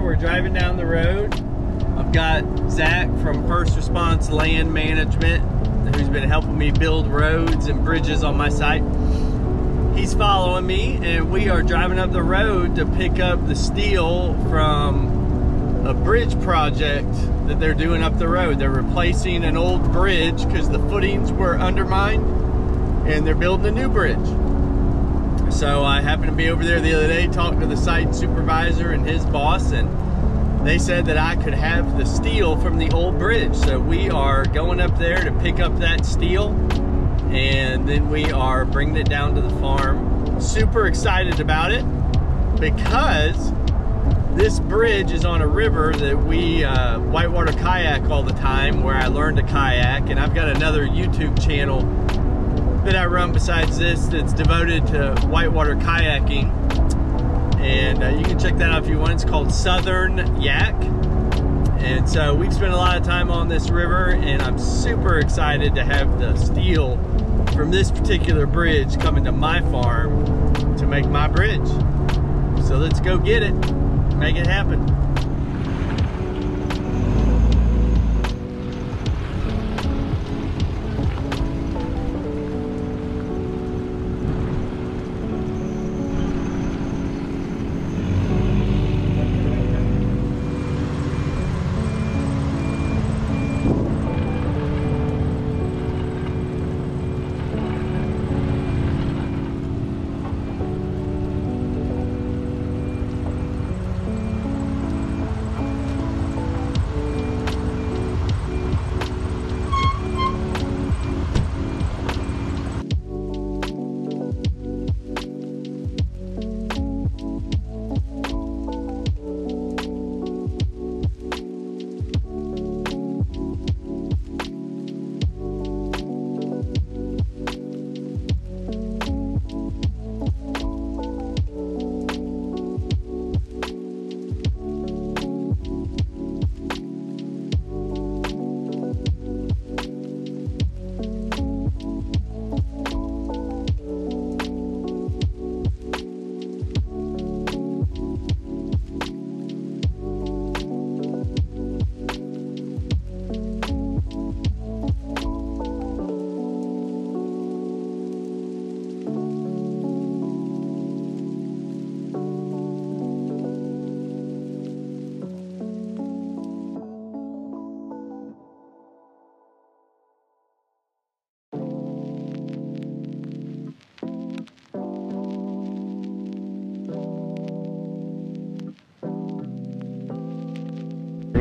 there. We're driving down the road. I've got Zach from First Response Land Management, who's been helping me build roads and bridges on my site. He's following me, and we are driving up the road to pick up the steel from a bridge project that they're doing up the road. They're replacing an old bridge because the footings were undermined, and they're building a new bridge. So I happened to be over there the other day, talking to the site supervisor and his boss, and they said that I could have the steel from the old bridge. So we are going up there to pick up that steel, and then we are bringing it down to the farm. Super excited about it because this bridge is on a river that we whitewater kayak all the time, where I learned to kayak, and I've got another YouTube channel that I run besides this that's devoted to whitewater kayaking, and you can check that out if you want. It's called Southern Yak, and so we've spent a lot of time on this river, and I'm super excited to have the steel from this particular bridge coming to my farm to make my bridge. So let's go get it, make it happen.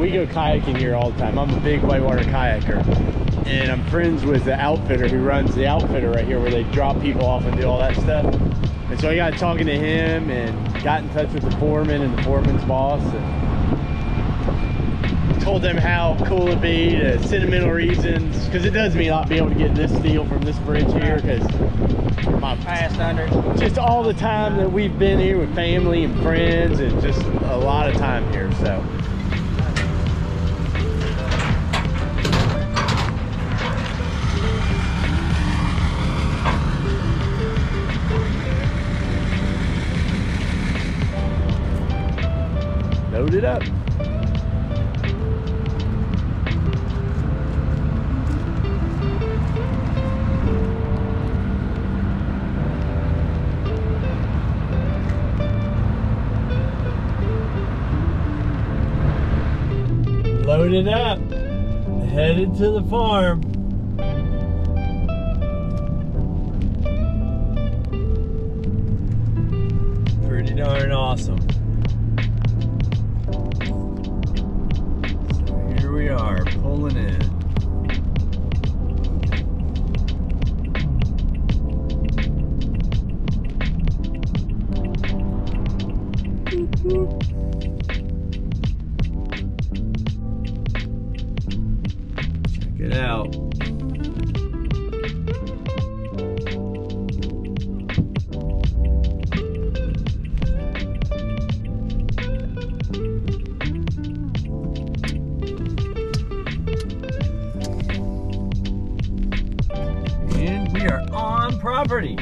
We go kayaking here all the time. I'm a big whitewater kayaker, and I'm friends with the outfitter who runs the outfitter right here, where they drop people off and do all that stuff. And so I got talking to him and got in touch with the foreman and the foreman's boss, and told them how cool it'd be to sentimental reasons, because it does mean I'll be able to get this steel from this bridge here, because my past under just all the time that we've been here with family and friends, and just a lot of time here. So load it up. Loaded up, headed to the farm. Pretty darn awesome. Are pulling in. Check it out. Property.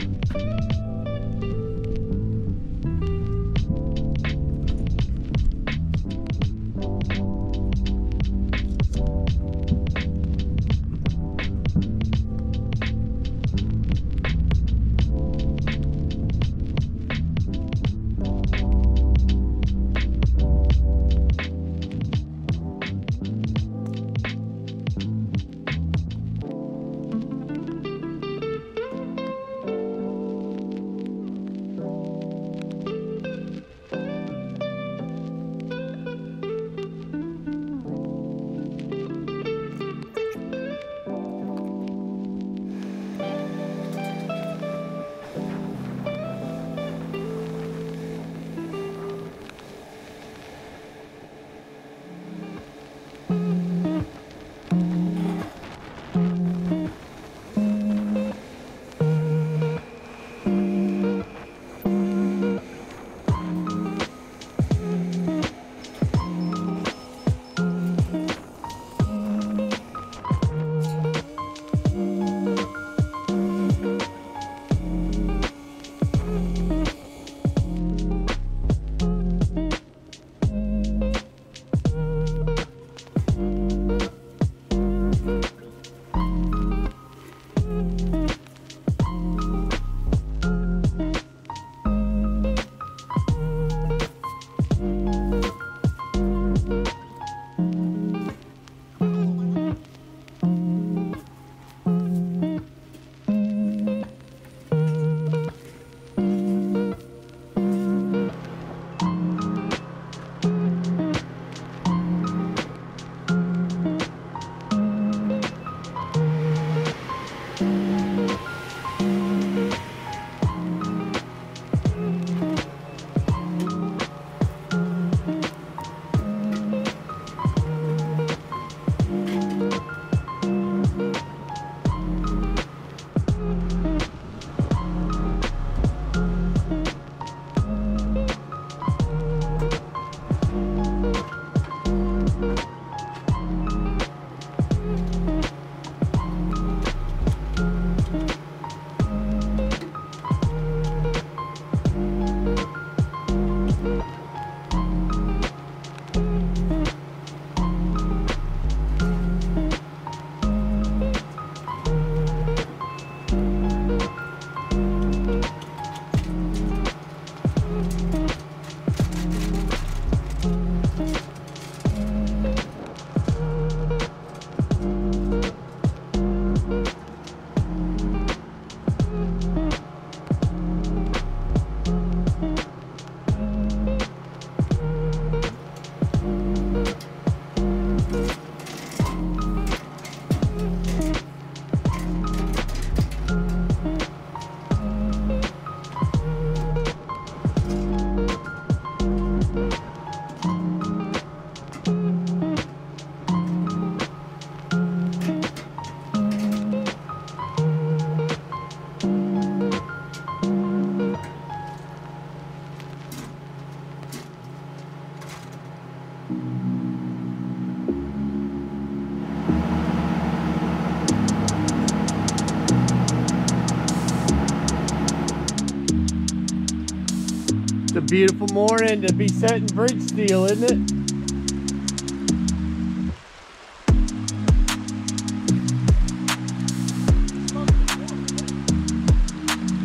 Beautiful morning to be setting bridge steel, isn't it?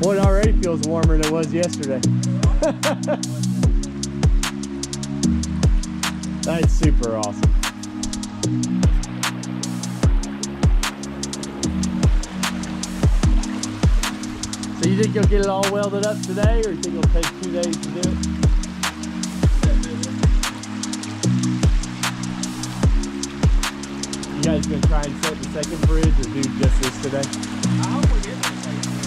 Boy, it already feels warmer than it was yesterday. That's super awesome. So you think you'll get it all welded up today, or you think it'll take 2 days to do it? You guys gonna try and set the second bridge, or do just this today? I hope we get this second bridge.